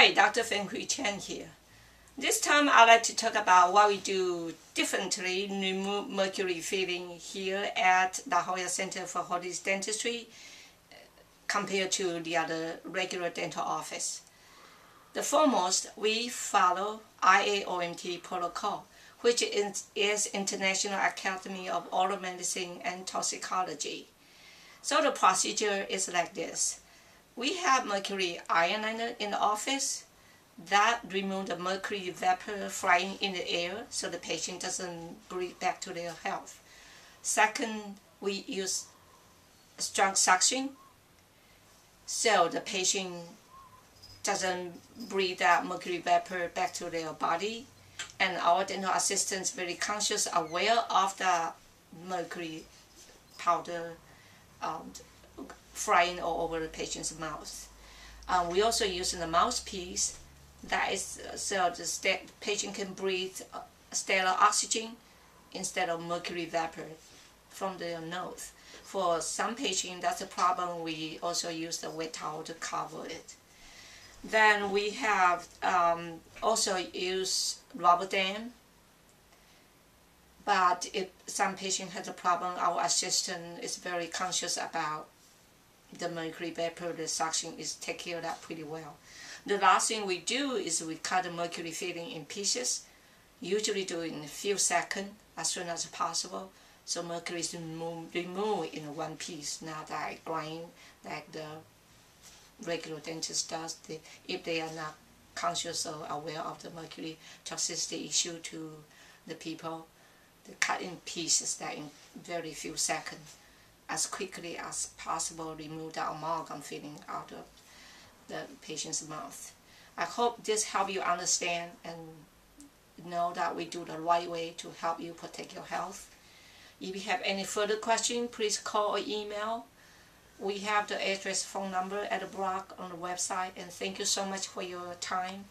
Hi, Dr. Fen-Hui Chen here. This time I'd like to talk about what we do differently to remove mercury filling here at the La Jolla Center for Holistic Dentistry compared to the other regular dental office. The foremost, we follow IAOMT protocol, which is International Academy of Oral Medicine and Toxicology. So the procedure is like this. We have mercury ionizer in the office that removes the mercury vapor flying in the air so the patient doesn't breathe back to their health. Second, we use strong suction so the patient doesn't breathe that mercury vapor back to their body. And our dental assistants very conscious, aware of the mercury powder flying all over the patient's mouth. We also use the mouthpiece that is so the patient can breathe sterile oxygen instead of mercury vapor from their nose. For some patients, that's a problem. We also use the wet towel to cover it. Then we have also use rubber dam. But if some patient has a problem, our assistant is very conscious about the mercury vapor. The suction is take care of that pretty well. The last thing we do is we cut the mercury filling in pieces, usually do it in a few seconds, as soon as possible, so mercury is removed in one piece, not like grind like the regular dentist does if they are not conscious or aware of the mercury toxicity issue to the people. They cut in pieces that in very few seconds. As quickly as possible, remove the amalgam filling out of the patient's mouth. I hope this helps you understand and know that we do the right way to help you protect your health. If you have any further questions, please call or email. We have the address, phone number at the blog on the website, and thank you so much for your time.